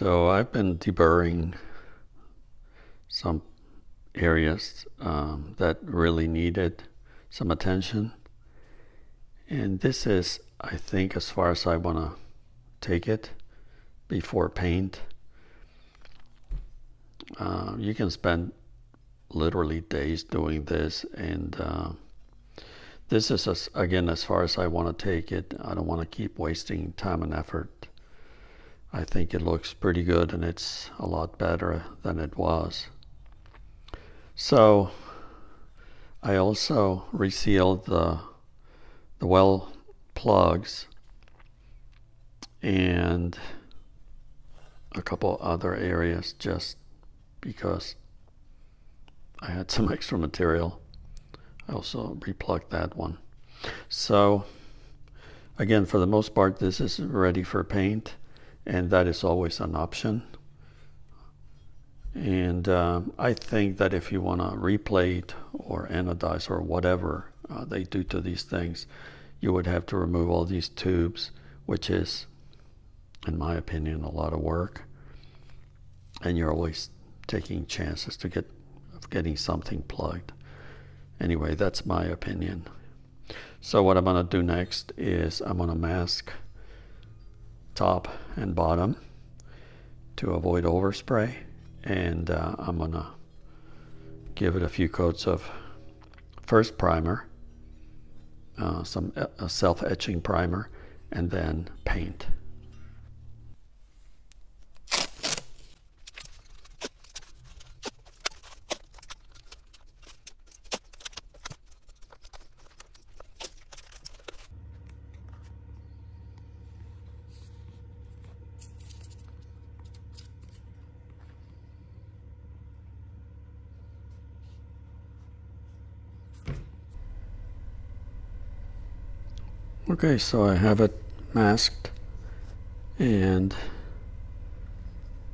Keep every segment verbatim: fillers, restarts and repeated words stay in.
So I've been deburring some areas um, that really needed some attention, and this is, I think, as far as I want to take it before paint. Uh, you can spend literally days doing this, and uh, this is as, again as far as I want to take it. I don't want to keep wasting time and effort. I think it looks pretty good, and it's a lot better than it was. So I also resealed the the well plugs and a couple other areas just because I had some extra material. I also replugged that one. So again, for the most part, this is ready for paint, and that is always an option. And um, I think that if you want to replate or anodize or whatever uh, they do to these things, you would have to remove all these tubes, which is, in my opinion, a lot of work. And you're always taking chances to get of getting something plugged. Anyway, that's my opinion. So what I'm going to do next is I'm going to mask top and bottom to avoid overspray, and uh, I'm going to give it a few coats of first primer, uh, some uh, self-etching primer, and then paint. Okay, so I have it masked and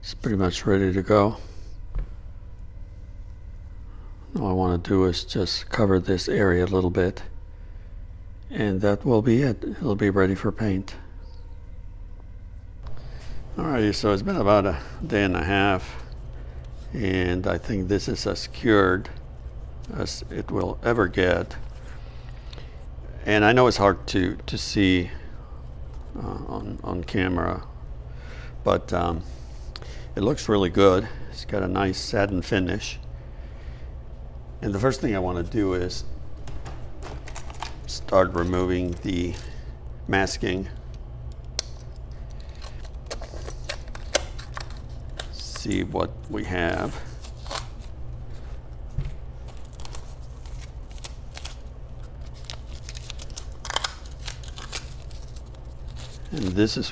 it's pretty much ready to go. All I want to do is just cover this area a little bit, and that will be it. It'll be ready for paint. Alrighty, so it's been about a day and a half, and I think this is as cured as it will ever get. And I know it's hard to, to see uh, on, on camera, but um, it looks really good. It's got a nice satin finish. And the first thing I want to do is start removing the masking. See what we have. And this is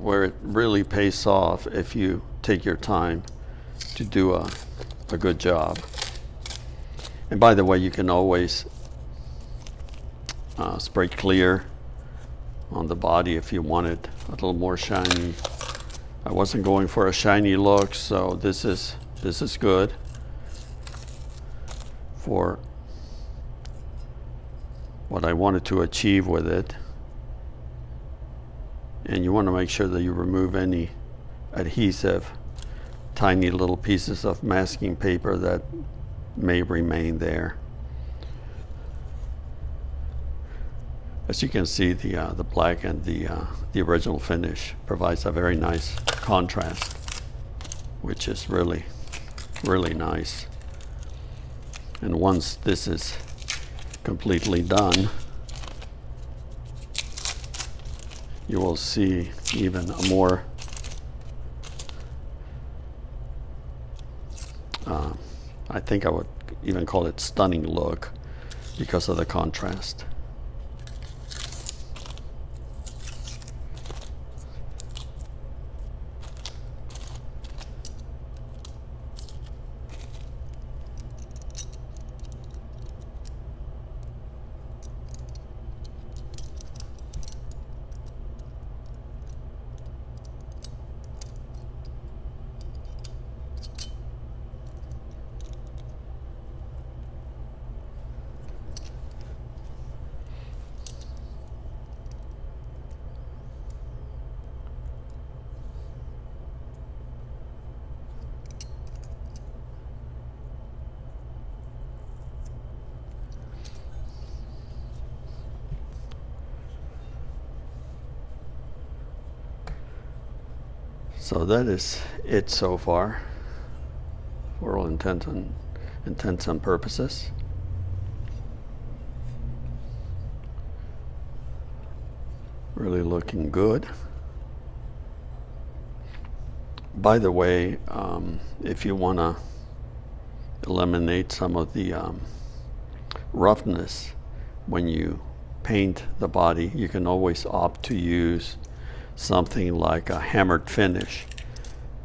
where it really pays off if you take your time to do a, a good job. And by the way, you can always uh, spray clear on the body if you want it a little more shiny. I wasn't going for a shiny look, so this is this is good for what I wanted to achieve with it. And you want to make sure that you remove any adhesive, tiny little pieces of masking paper that may remain there. As you can see, the uh, the black and the uh, the original finish provides a very nice contrast, which is really, really nice. And once this is completely done, you will see even a more uh, I think I would even call it stunning look because of the contrast. So that is it so far, for all intents and, intents and purposes. Really looking good. By the way, um, if you want to eliminate some of the um, roughness when you paint the body, you can always opt to use something like a hammered finish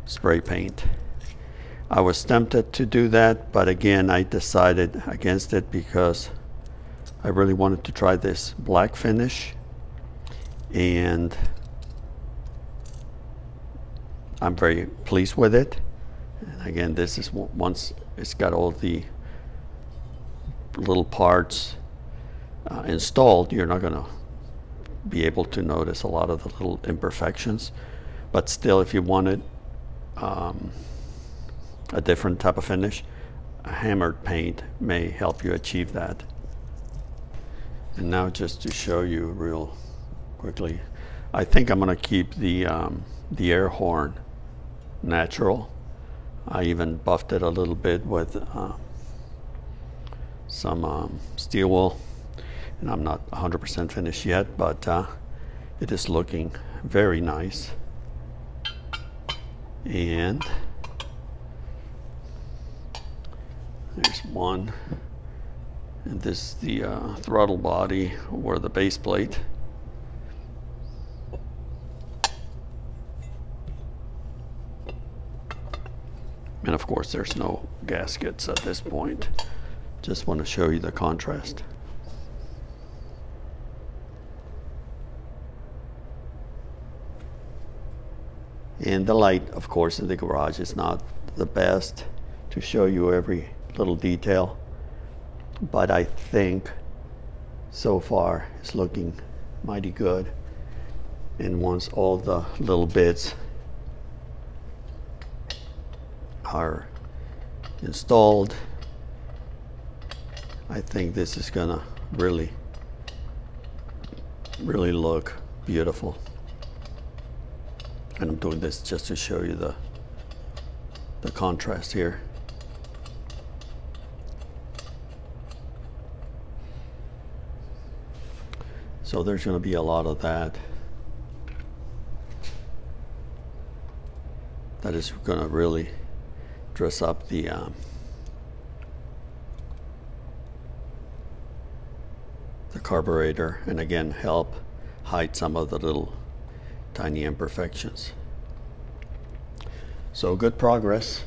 spray paint. I was tempted to do that, but again I decided against it because I really wanted to try this black finish, and I'm very pleased with it. And again, this is once it's got all the little parts uh, installed, you're not going to be able to notice a lot of the little imperfections. But still, if you wanted um, a different type of finish, a hammered paint may help you achieve that. And now, just to show you real quickly, I think I'm going to keep the um, the air horn natural. I even buffed it a little bit with uh, some um, steel wool. And I'm not one hundred percent finished yet, but uh, it is looking very nice. And there's one, and this is the uh, throttle body or the base plate. And of course there's no gaskets at this point. Just want to show you the contrast. And the light, of course, in the garage is not the best to show you every little detail, but I think so far it's looking mighty good. And once all the little bits are installed, I think this is gonna really, really look beautiful. And I'm doing this just to show you the the contrast here. So there's going to be a lot of that that is going to really dress up the um, the carburetor, and again help hide some of the little tiny imperfections. So good progress.